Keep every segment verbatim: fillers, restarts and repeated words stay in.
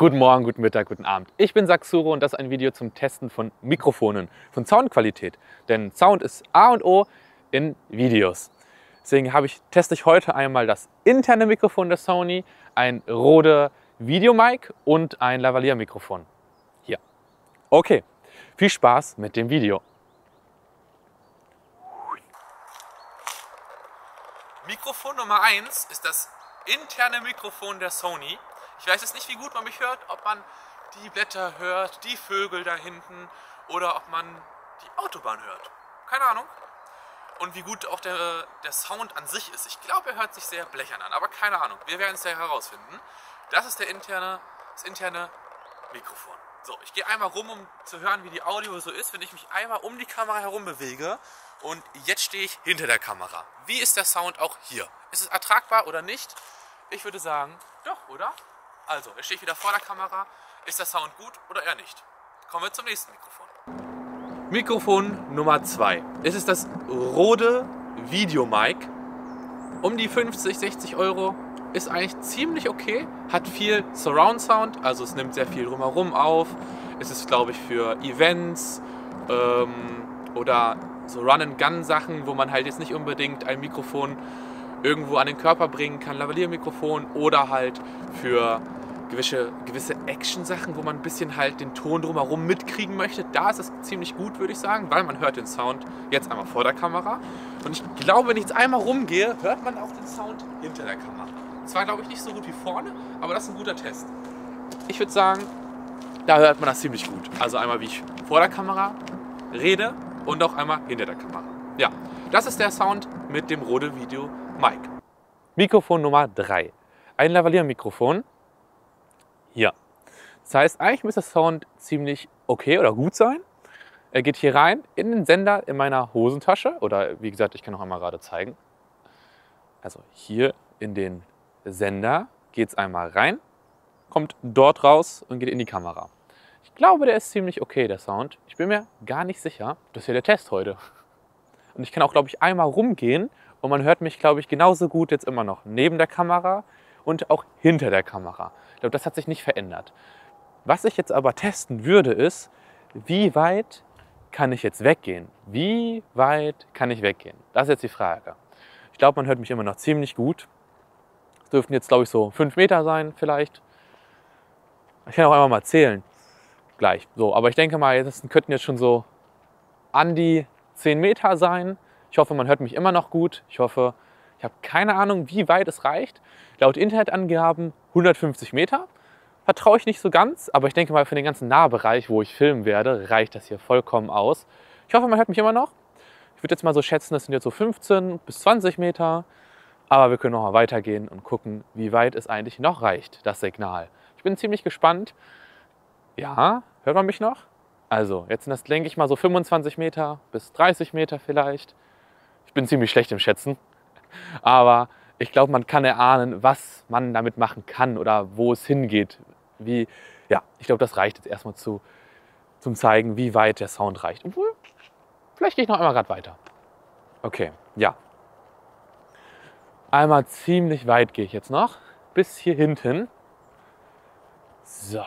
Guten Morgen, guten Mittag, guten Abend. Ich bin Saxuro und das ist ein Video zum Testen von Mikrofonen, von Soundqualität. Denn Sound ist A und O in Videos. Deswegen habe ich, teste ich heute einmal das interne Mikrofon der Sony, ein RØDE VideoMic und ein Lavalier-Mikrofon. Hier. Okay, viel Spaß mit dem Video. Mikrofon Nummer eins ist das interne Mikrofon der Sony. Ich weiß jetzt nicht, wie gut man mich hört, ob man die Blätter hört, die Vögel da hinten oder ob man die Autobahn hört. Keine Ahnung. Und wie gut auch der, der Sound an sich ist. Ich glaube, er hört sich sehr blechern an, aber keine Ahnung. Wir werden es ja herausfinden. Das ist der interne, das interne Mikrofon. So, ich gehe einmal rum, um zu hören, wie die Audio so ist, wenn ich mich einmal um die Kamera herum bewege. Und jetzt stehe ich hinter der Kamera. Wie ist der Sound auch hier? Ist es ertragbar oder nicht? Ich würde sagen, doch, oder? Also, jetzt stehe ich wieder vor der Kamera. Ist der Sound gut oder eher nicht? Kommen wir zum nächsten Mikrofon. Mikrofon Nummer zwei. Es ist das RØDE VideoMic. Um die fünfzig, sechzig Euro. Ist eigentlich ziemlich okay. Hat viel Surround Sound, also es nimmt sehr viel drumherum auf. Es ist, glaube ich, für Events ähm, oder so Run-and-Gun-Sachen, wo man halt jetzt nicht unbedingt ein Mikrofon irgendwo an den Körper bringen kann. Lavalier-Mikrofon oder halt für gewisse, gewisse Action-Sachen, wo man ein bisschen halt den Ton drumherum mitkriegen möchte. Da ist es ziemlich gut, würde ich sagen, weil man hört den Sound jetzt einmal vor der Kamera. Und ich glaube, wenn ich jetzt einmal rumgehe, hört man auch den Sound hinter der Kamera. Zwar, glaube ich, nicht so gut wie vorne, aber das ist ein guter Test. Ich würde sagen, da hört man das ziemlich gut. Also einmal, wie ich vor der Kamera rede und auch einmal hinter der Kamera. Ja, das ist der Sound mit dem RØDE VideoMic. Mikrofon Nummer drei. Ein Lavalier-Mikrofon. Ja, das heißt, eigentlich müsste der Sound ziemlich okay oder gut sein. Er geht hier rein in den Sender in meiner Hosentasche oder wie gesagt, ich kann noch einmal gerade zeigen. Also hier in den Sender geht es einmal rein, kommt dort raus und geht in die Kamera. Ich glaube, der ist ziemlich okay, der Sound. Ich bin mir gar nicht sicher. Das ist ja der Test heute. Und ich kann auch, glaube ich, einmal rumgehen und man hört mich, glaube ich, genauso gut jetzt immer noch neben der Kamera und auch hinter der Kamera. Ich glaube, das hat sich nicht verändert. Was ich jetzt aber testen würde, ist, wie weit kann ich jetzt weggehen? Wie weit kann ich weggehen? Das ist jetzt die Frage. Ich glaube, man hört mich immer noch ziemlich gut. Es dürften jetzt, glaube ich, so fünf Meter sein vielleicht. Ich kann auch einmal mal zählen gleich. So, aber ich denke mal, das könnten jetzt schon so an die zehn Meter sein. Ich hoffe, man hört mich immer noch gut. Ich hoffe, ich habe keine Ahnung, wie weit es reicht. Laut Internetangaben hundertfünfzig Meter. Vertraue ich nicht so ganz, aber ich denke mal, für den ganzen Nahbereich, wo ich filmen werde, reicht das hier vollkommen aus. Ich hoffe, man hört mich immer noch. Ich würde jetzt mal so schätzen, das sind jetzt so fünfzehn bis zwanzig Meter. Aber wir können noch mal weitergehen und gucken, wie weit es eigentlich noch reicht, das Signal. Ich bin ziemlich gespannt. Ja, hört man mich noch? Also, jetzt sind das, denke ich mal, so fünfundzwanzig Meter bis dreißig Meter vielleicht. Ich bin ziemlich schlecht im Schätzen. Aber ich glaube, man kann erahnen, was man damit machen kann oder wo es hingeht. Wie, ja, ich glaube, das reicht jetzt erstmal zu, zum Zeigen, wie weit der Sound reicht. Obwohl, vielleicht gehe ich noch einmal gerade weiter. Okay, ja. Einmal ziemlich weit gehe ich jetzt noch, bis hier hinten. So.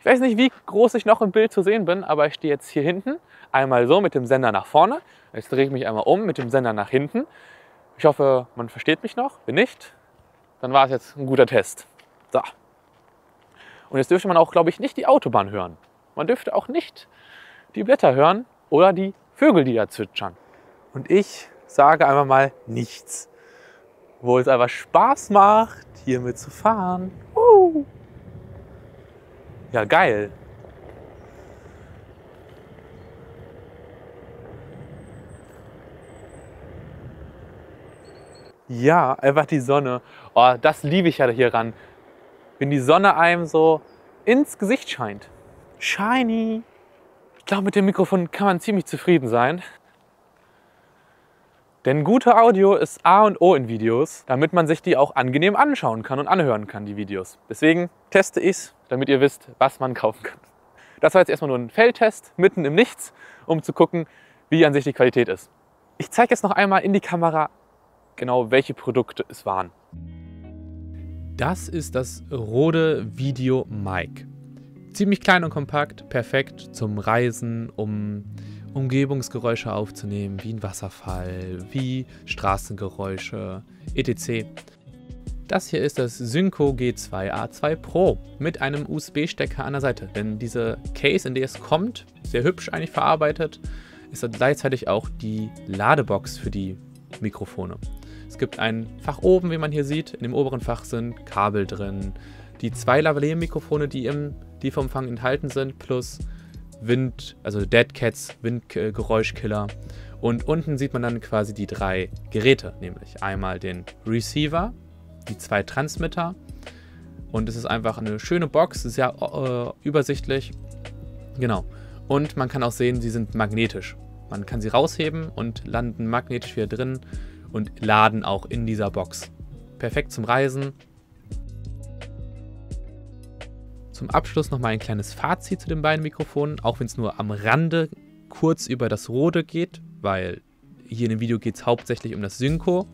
Ich weiß nicht, wie groß ich noch im Bild zu sehen bin, aber ich stehe jetzt hier hinten. Einmal so mit dem Sender nach vorne. Jetzt drehe ich mich einmal um mit dem Sender nach hinten. Ich hoffe, man versteht mich noch. Wenn nicht, dann war es jetzt ein guter Test. So. Und jetzt dürfte man auch, glaube ich, nicht die Autobahn hören. Man dürfte auch nicht die Blätter hören oder die Vögel, die da zwitschern. Und ich sage einfach mal nichts. Wo es einfach Spaß macht, hier mit zu fahren. Uh. Ja, geil. Ja, einfach die Sonne. Oh, das liebe ich ja hieran. Wenn die Sonne einem so ins Gesicht scheint. Shiny. Ich glaube, mit dem Mikrofon kann man ziemlich zufrieden sein. Denn gute Audio ist A und O in Videos, damit man sich die auch angenehm anschauen kann und anhören kann, die Videos. Deswegen teste ich es, damit ihr wisst, was man kaufen kann. Das war jetzt erstmal nur ein Feldtest, mitten im Nichts, um zu gucken, wie an sich die Qualität ist. Ich zeige jetzt noch einmal in die Kamera genau, welche Produkte es waren. Das ist das RØDE VideoMic. Ziemlich klein und kompakt, perfekt zum Reisen, um Umgebungsgeräusche aufzunehmen, wie ein Wasserfall, wie Straßengeräusche, et cetera. Das hier ist das SYNCO G zwei A zwei Pro mit einem U S B-Stecker an der Seite, denn diese Case, in der es kommt, sehr hübsch eigentlich verarbeitet, ist gleichzeitig auch die Ladebox für die Mikrofone. Es gibt ein Fach oben, wie man hier sieht, in dem oberen Fach sind Kabel drin, die zwei Lavalier-Mikrofone, die im Lieferumfang enthalten sind, plus Wind, also Dead Cats, Windgeräuschkiller. Und unten sieht man dann quasi die drei Geräte, nämlich einmal den Receiver, die zwei Transmitter, und es ist einfach eine schöne Box, sehr äh, übersichtlich, genau. Und man kann auch sehen, sie sind magnetisch. Man kann sie rausheben und landen magnetisch wieder drin und laden auch in dieser Box. Perfekt zum Reisen. Zum Abschluss nochmal ein kleines Fazit zu den beiden Mikrofonen, auch wenn es nur am Rande kurz über das RØDE geht, weil hier in dem Video geht es hauptsächlich um das SYNCO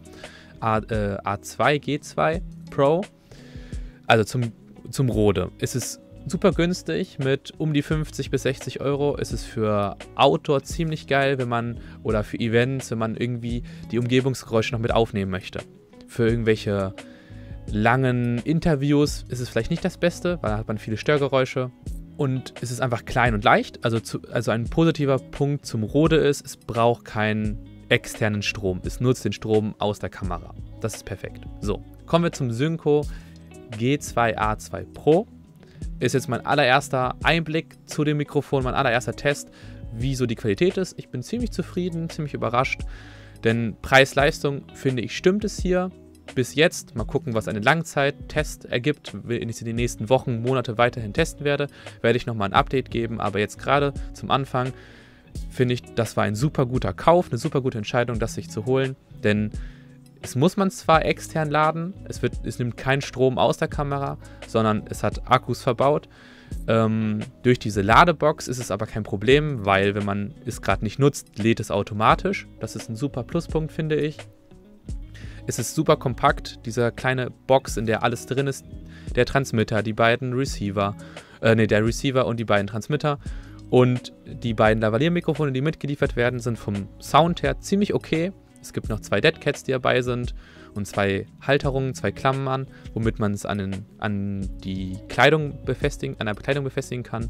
A, äh, A zwei G zwei Pro. Also zum, zum RØDE. Es ist super günstig, mit um die fünfzig bis sechzig Euro. Ist es für Outdoor ziemlich geil, wenn man, oder für Events, wenn man irgendwie die Umgebungsgeräusche noch mit aufnehmen möchte. Für irgendwelche langen Interviews ist es vielleicht nicht das Beste, weil da hat man viele Störgeräusche. Und es ist einfach klein und leicht. Also, zu, also ein positiver Punkt zum RØDE ist, es braucht keinen externen Strom. Es nutzt den Strom aus der Kamera. Das ist perfekt. So, kommen wir zum SYNCO G zwei A zwei Pro. Ist jetzt mein allererster Einblick zu dem Mikrofon, mein allererster Test, wie so die Qualität ist. Ich bin ziemlich zufrieden, ziemlich überrascht, denn Preis-Leistung, finde ich, stimmt es hier bis jetzt. Mal gucken, was eine Langzeit-Test ergibt. Wenn ich sie in den nächsten Wochen, Monate weiterhin testen werde, werde ich nochmal ein Update geben, aber jetzt gerade zum Anfang finde ich, das war ein super guter Kauf, eine super gute Entscheidung, das sich zu holen, denn es muss man zwar extern laden, es, wird, es nimmt keinen Strom aus der Kamera, sondern es hat Akkus verbaut. Ähm, durch diese Ladebox ist es aber kein Problem, weil wenn man es gerade nicht nutzt, lädt es automatisch. Das ist ein super Pluspunkt, finde ich. Es ist super kompakt, diese kleine Box, in der alles drin ist, der Transmitter, die beiden Receiver, äh, nee, der Receiver und die beiden Transmitter. Und die beiden Lavalier-Mikrofone, die mitgeliefert werden, sind vom Sound her ziemlich okay. Es gibt noch zwei Dead Cats, die dabei sind, und zwei Halterungen, zwei Klammern, womit man es an, den, an die Kleidung befestigen, an der Bekleidung befestigen kann.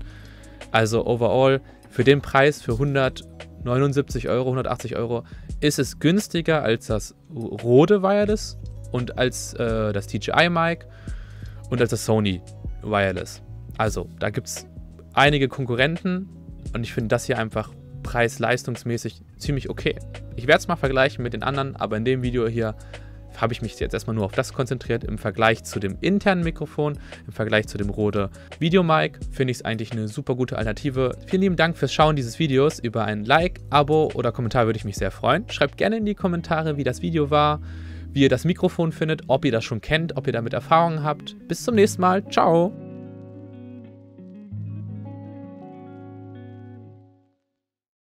Also overall, für den Preis, für hundertneunundsiebzig Euro, hundertachtzig Euro, ist es günstiger als das RØDE Wireless und als äh, das D J I Mic und als das Sony Wireless. Also da gibt es einige Konkurrenten, und ich finde das hier einfach preis-leistungsmäßig ziemlich okay. Ich werde es mal vergleichen mit den anderen, aber in dem Video hier habe ich mich jetzt erstmal nur auf das konzentriert. Im Vergleich zu dem internen Mikrofon, im Vergleich zu dem RØDE VideoMic finde ich es eigentlich eine super gute Alternative. Vielen lieben Dank fürs Schauen dieses Videos. Über ein Like, Abo oder Kommentar würde ich mich sehr freuen. Schreibt gerne in die Kommentare, wie das Video war, wie ihr das Mikrofon findet, ob ihr das schon kennt, ob ihr damit Erfahrungen habt. Bis zum nächsten Mal. Ciao!